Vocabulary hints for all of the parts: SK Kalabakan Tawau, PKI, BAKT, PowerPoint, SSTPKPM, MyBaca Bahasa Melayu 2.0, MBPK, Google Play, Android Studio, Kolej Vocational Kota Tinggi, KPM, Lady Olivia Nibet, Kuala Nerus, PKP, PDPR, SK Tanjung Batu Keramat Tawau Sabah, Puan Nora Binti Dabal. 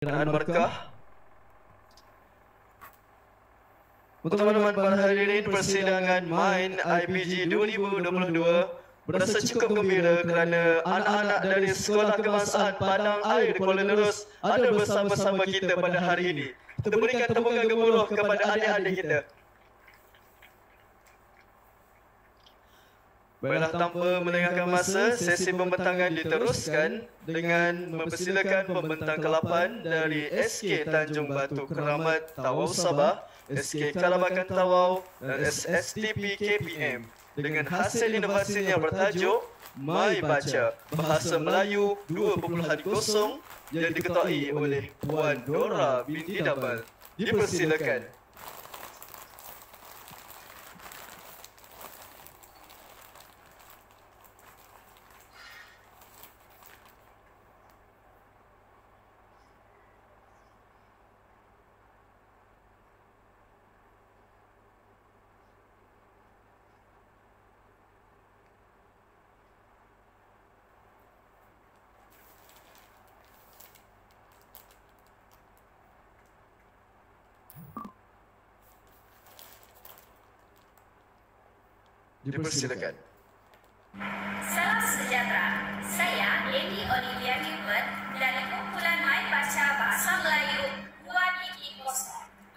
Kiraan berkah. Untuk teman-teman, pada hari ini persidangan Main IPG 2022 berasa cukup gembira kerana anak-anak dari Sekolah Kebangsaan Padang Air Kuala Nerus ada bersama-sama kita pada hari ini. Kita berikan tepukan gemuruh kepada adik-adik kita. Baiklah, tanpa melengahkan masa, sesi pembentangan diteruskan dengan mempersilakan pembentang ke-8 dari SK Tanjung Batu Keramat Tawau Sabah, SK Kalabakan Tawau dan SSTPKPM dengan hasil inovasinya bertajuk MyBaca Bahasa Melayu 2.0 yang diketuai oleh Puan Nora Binti Dabal. Dipersilakan. Dipersilakan. Salam sejahtera. Saya Lady Olivia Nibet dari kumpulan MyBaca Bahasa Melayu 2.0.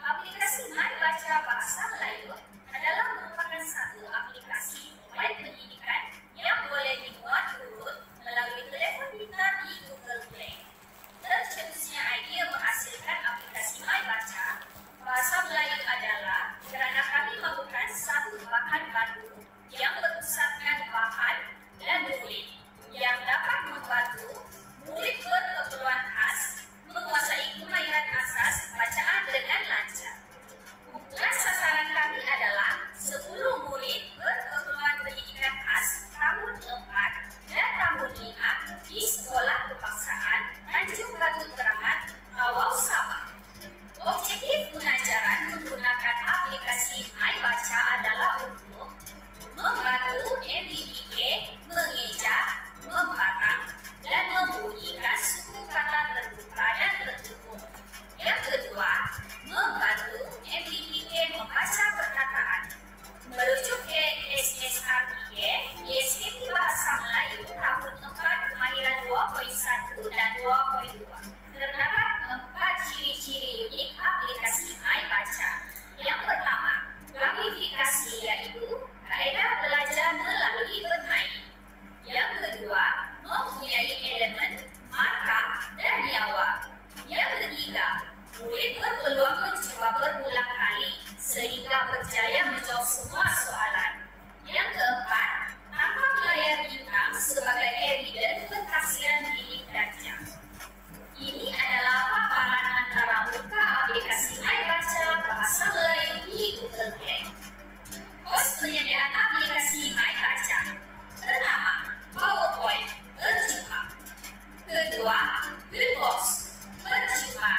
Aplikasi MyBaca Bahasa Melayu adalah merupakan satu aplikasi mobile pendidikan yang boleh dimuat turun melalui telefon pintar di Google Play. Tercetusnya idea menghasilkan aplikasi MyBaca Bahasa Melayu adalah kerana kami memerlukan satu bahan baru yang berpusatkan bahan dan murid yang dapat membantu murid berkeperluan khas menguasai kemahiran asas bacaan dengan lancar. Bukan sasaran kami adalah 10 murid berkeperluan pendidikan khas tahun 4 dan tahun 5 di Sekolah Kebangsaan Tanjung Batu Keramat Tawau Sabah. Objektif pengajaran menggunakan aplikasi MyBaca adalah untuk membantu MBPK mengeja, membatang dan membunyikan suku kata terbuka dan tertutup. Yang kedua, membantu MBPK membaca perkataan. Merujuk ke SSTPKPM, SKP Bahasa Melayu tahun 4 kemahiran 2.1 dan 2.2 terdapat 4 ciri-ciri unik aplikasi MyBaca. Yang pertama, gamifikasi, yaitu kaedah belajar melalui bermain. Yang kedua, mempunyai elemen markah dan jawab. Yang ketiga, murid berpeluang mencoba berulang kali sehingga berjaya menjawab semua soalan. Yang keempat, tampak layar hitam sebagai evidence berkhasian diri dan jam. Ini adalah paparan antara muka aplikasi MyBaca Bahasa Melayu di Google Play. Kos penyediaan aplikasi MyBaca. Pertama, PowerPoint berjumpa. Kedua, Dreambox berjumpa.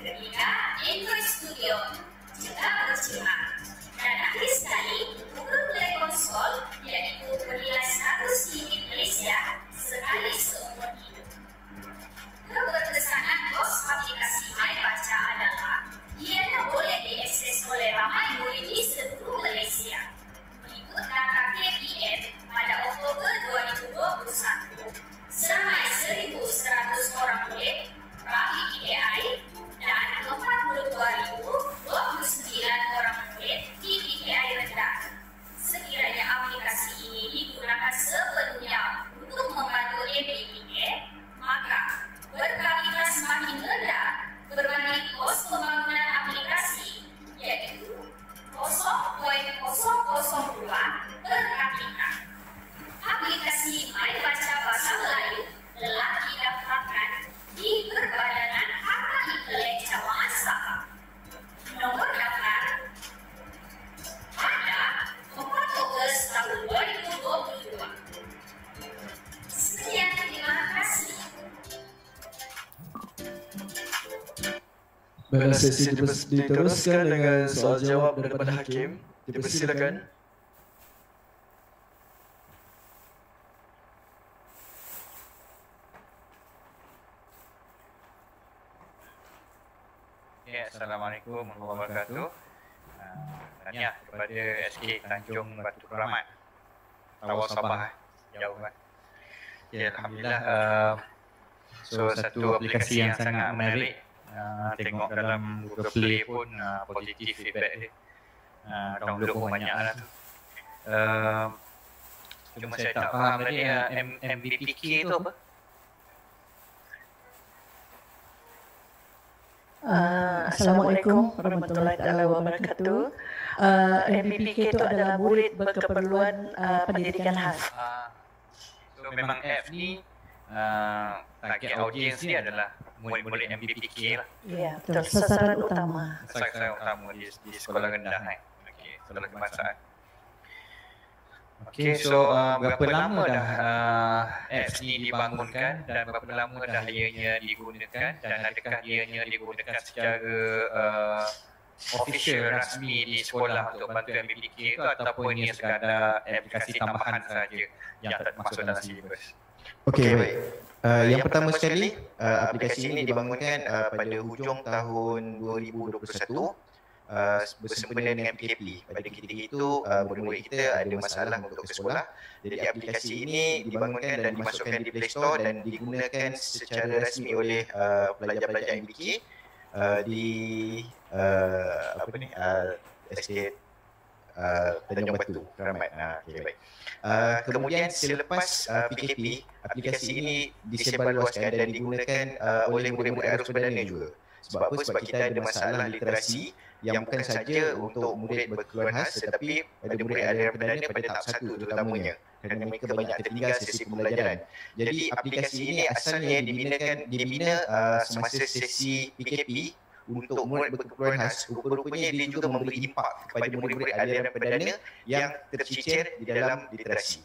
Ketiga, Android Studio juga berjumpa. Dan akhir sekali, Google Play Console, yaitu bernilai 100 ringgit Malaysia sekali seumur hidup. Keberkesanan kos aplikasi MyBaca adalah ianya boleh diakses oleh ramai murid di seluruh Malaysia. Berikut data KPM pada Oktober 2021, seramai 1,100 orang murid bagi PKI dan 42,029 orang murid di PKI rendah. Sekiranya aplikasi ini digunakan sepenuhnya untuk membantu MBPK, maka berkalinya semakin rendah berbanding kos pembangunan aplikasi, yaitu 0.002 per kapita. Aplikasi MyBaca Bahasa Melayu telah didaftarkan di Perbadanan Harta Intelek Cawangan Sabah. Nomor daftar pada 4 Ogos tahun 2022. Sekian, terima kasih. Baiklah, sesi diteruskan dengan soal jawab daripada hakim. Dipersilakan. Okay, Assalamualaikum warahmatullahi wabarakatuh. Tanya kepada SK Tanjung Batu Keramat Tawau Sabah. Jauh kan? Ya, Alhamdulillah. Satu aplikasi yang sangat menarik. Tengok dalam Google Play pun positif feedback dia. Download pun banyak lah tu. Cuma saya tak faham tadi MBPK tu apa? Assalamualaikum warahmatullahi wabarakatuh. MBPK itu adalah murid berkeperluan pendidikan khas. So memang app ni target audiens dia adalah murid-murid MBPK lah. Ya, betul. Sasaran utama. Sasaran utama di sekolah rendah. Okey, sekolah kebangsaan. Okey, so berapa lama dah apps ni dibangunkan dan berapa lama dah ianya digunakan dan adakah ianya digunakan secara official rasmi di sekolah untuk bantu MBPK itu ataupun ia sekadar aplikasi tambahan saja yang termasuk dalam syllabus? Okey, baik. Yang pertama sekali, aplikasi ini dibangunkan pada hujung tahun 2021. Bersempena dengan PKP. Pada ketika itu murid-murid kita ada masalah untuk ke sekolah. Jadi aplikasi ini dibangunkan dan dimasukkan di Play Store dan digunakan secara rasmi oleh pelajar-pelajar MBK di SK Tanjung Batu Keramat. Okay, baik. Kemudian selepas PKP, aplikasi ini disebarluaskan dan digunakan oleh murid-murid arus perdana juga. Sebab apa? Sebab kita ada masalah literasi yang bukan saja untuk murid berkeluarga khas tetapi ada murid aliran perdana pada tahap 1 terutamanya kerana mereka banyak tertinggal sesi pembelajaran. Jadi aplikasi ini asalnya dibina semasa sesi PKP untuk murid berkeluarga khas. Rupa-rupanya dia juga memberi impak kepada murid-murid aliran perdana yang tercicir di dalam literasi.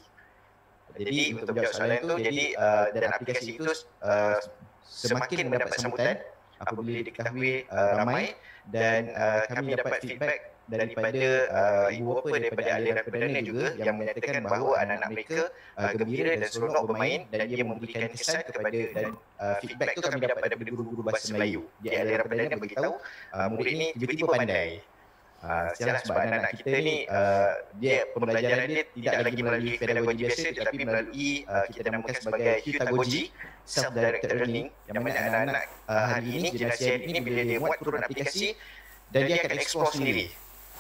Jadi untuk menjawab soalan itu, jadi dan aplikasi itu semakin mendapat sambutan apabila diketahui ramai dan kami dapat feedback daripada ibu bapa daripada aliran perdana juga yang menyatakan bahawa anak-anak mereka gembira dan seronok bermain dan dia memberikan kesan kepada dan feedback itu kami dapat daripada guru-guru bahasa Melayu. Di aliran perdana beritahu murid ini tiba-tiba pandai. Sialah sebab anak-anak kita ni dia pembelajaran dia tidak lagi melalui pedagogi biasa tetapi melalui kita namakan sebagai pedagogi self-directed learning, yang mana anak-anak hari ini, generasi hari ini bila dia buat turun aplikasi dan dia akan explore sendiri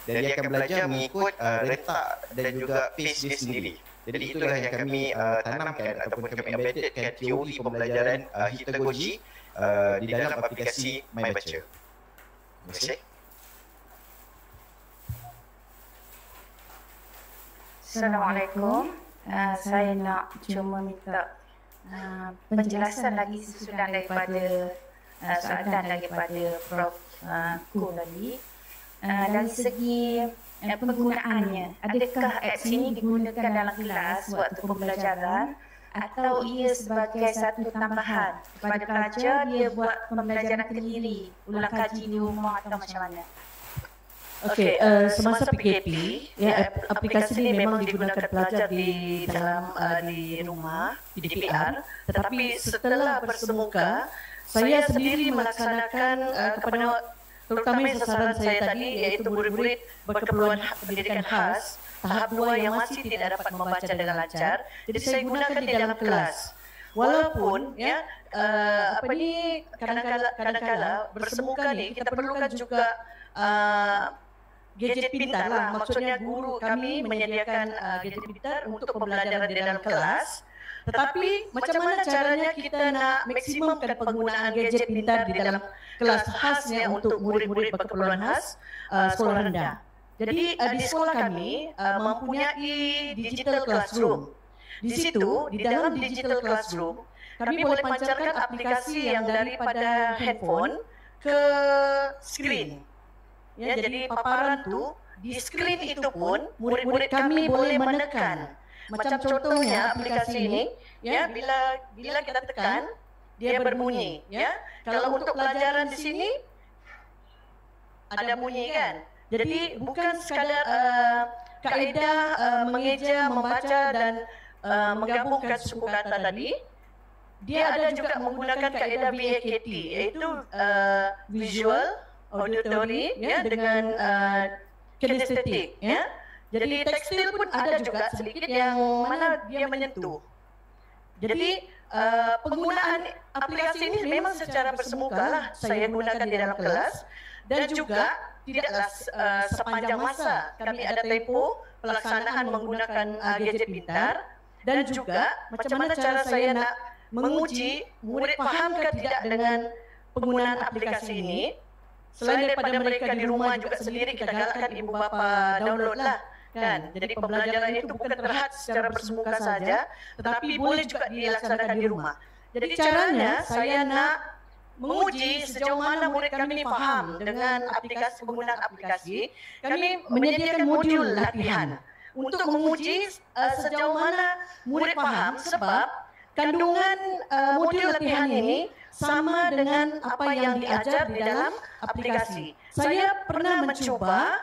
dan dia akan belajar mengikut rentak dan juga pace dia sendiri. Jadi itulah yang kami tanamkan ataupun kami embeddedkan teori pembelajaran pedagogi di dalam aplikasi MyBaca. Terima kasih. Assalamualaikum. Saya nak cuma minta penjelasan lagi sesudah daripada soalan daripada Prof Koh tadi. Dari segi penggunaannya, adakah apps ini digunakan dalam kelas waktu pembelajaran atau ia sebagai satu tambahan kepada pelajar dia buat pembelajaran sendiri, ulang kaji di rumah atau macam mana? Okey, semasa PKP, ya, aplikasi ini memang digunakan pelajar di dalam di rumah, di PDPR. Tetapi setelah bersemuka, saya sendiri melaksanakan kepada terutama sasaran saya tadi, iaitu murid-murid berkeperluan pendidikan khas tahap 2 yang masih tidak dapat membaca dengan lancar. Jadi saya gunakan di dalam kelas. Walaupun ya kadang-kadang bersemuka ni kita perlukan juga gadget pintar lah. Maksudnya guru kami menyediakan gadget pintar untuk pembelajaran di dalam kelas. Tetapi macam mana caranya kita nak maksimumkan penggunaan gadget pintar di dalam kelas khasnya untuk murid-murid berkeperluan khas sekolah rendah. Jadi di sekolah kami mempunyai digital classroom. Di situ, di dalam digital classroom, kami boleh pancarkan aplikasi yang daripada handphone ke screen. Ya, jadi paparan tu di skrin itu pun murid-murid kami boleh menekan. Macam contohnya aplikasi ini, ya, bila kita tekan dia berbunyi. Ya, kalau untuk pelajaran di sini ada bunyi kan. Jadi bukan sekadar kaedah mengeja, membaca dan menggabungkan suku kata tadi. Dia ada juga menggunakan kaedah BAKT, iaitu visual, auditori ya, dengan kinestetik ya. Jadi tekstil pun ada juga sedikit yang mana dia menyentuh. Jadi penggunaan aplikasi ini memang secara bersemuka lah saya gunakan di dalam kelas, dan juga tidaklah sepanjang masa kami ada tempo pelaksanaan menggunakan gadget pintar, dan juga macam mana cara saya nak menguji murid paham ke tidak dengan penggunaan aplikasi ini. Selain daripada mereka di rumah juga sendiri kita galakkan ibu bapa download lah kan. Jadi pembelajaran itu bukan terhad secara bersemuka saja, tetapi boleh juga dilaksanakan di rumah. Jadi caranya saya nak menguji sejauh mana murid kami paham dengan aplikasi, penggunaan aplikasi. Kami menyediakan modul latihan untuk menguji sejauh mana murid paham, sebab kandungan modul latihan ini sama dengan apa yang diajar di dalam aplikasi. Saya pernah mencoba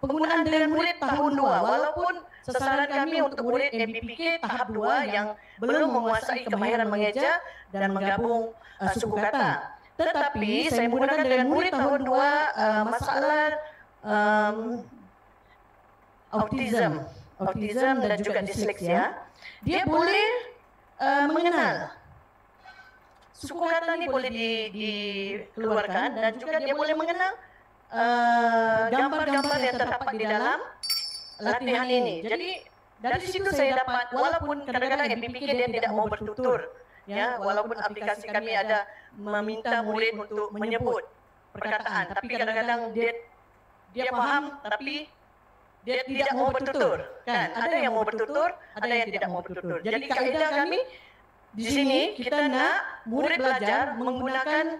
penggunaan dengan murid tahun 2, walaupun sasaran kami untuk murid MBPK tahap 2 yang belum menguasai kemahiran mengeja dan menggabung suku kata. Tetapi saya menggunakan dengan murid tahun 2 masalah autism dan juga disleksia. Dia boleh mengenal suku kata ini boleh dikeluarkan, dan juga dia boleh mengenal gambar-gambar yang terdapat di dalam latihan ini. Jadi dari situ saya dapat, walaupun kadang-kadang MBPK dia tidak mau bertutur, ya, walaupun aplikasi kami ada meminta murid untuk menyebut perkataan, tapi kadang-kadang dia paham tapi dia tidak mau bertutur, kan? Ada yang mau bertutur, ada yang tidak mau bertutur. Jadi kaedah kami di sini kita nak murid belajar menggunakan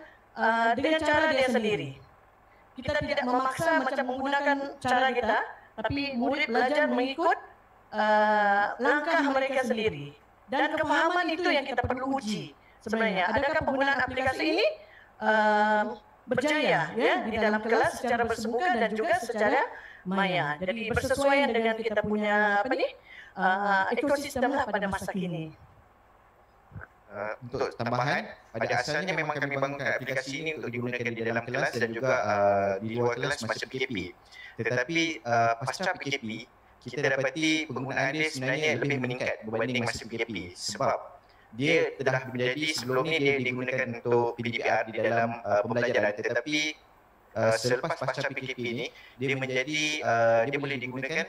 dengan cara dia sendiri. Kita tidak memaksa macam menggunakan cara kita, tapi murid belajar mengikut langkah mereka sendiri. Dan kepahaman itu yang kita perlu uji sebenarnya. Adakah penggunaan aplikasi ini berjaya ya di dalam kelas secara bersemuka dan juga secara maya. Jadi bersesuaian dengan kita punya apa nih ekosistem lah pada masa kini. Untuk tambahan, pada asalnya memang kami bangunkan aplikasi ini untuk digunakan di dalam kelas dan juga di luar kelas macam PKP. Tetapi pasca PKP, kita dapati penggunaan dia sebenarnya lebih meningkat berbanding masa PKP, sebab dia telah menjadi, sebelum ini dia digunakan untuk PDPR di dalam pembelajaran, tetapi selepas pasca PKP ini dia menjadi dia boleh digunakan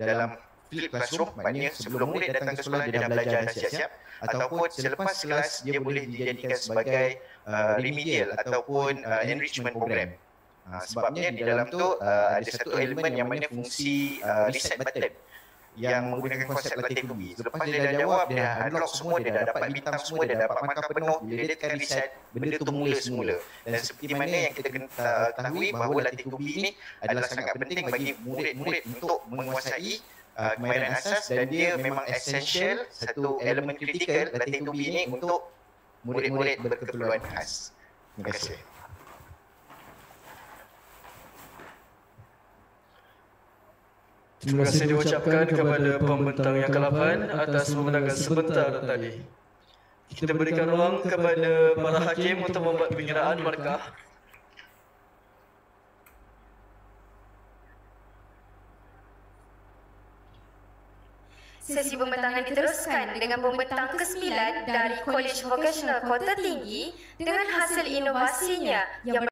dalam flip classroom, maknanya sebelum murid datang ke sekolah dia dah belajar dah siap-siap, ataupun selepas kelas dia boleh dijadikan sebagai remedial ataupun enrichment program. Sebabnya di dalam tu ada satu elemen yang mana fungsi reset button yang menggunakan konsep latihan kubi. Selepas dia dah jawab, dia dah unlock semua, dia dah dapat bintang semua, dia dah dapat markah penuh, bila dia tekan reset, benda tu mula semula. Dan seperti mana yang kita ketahui bahawa latihan kubi ini adalah sangat penting bagi murid-murid untuk menguasai kemahiran asas, dan dia memang essential, satu elemen kritikal latihan tubi ini untuk murid-murid berkeperluan khas. Terima kasih. Terima kasih diucapkan kepada pembentang yang ke-8 atas pemandangan sebentar tadi. Kita berikan ruang kepada para hakim untuk membuat pengiraan markah. Sesi pembentangan diteruskan dengan pembentang ke-9 dari Kolej Vocational Kota Tinggi dengan hasil inovasinya yang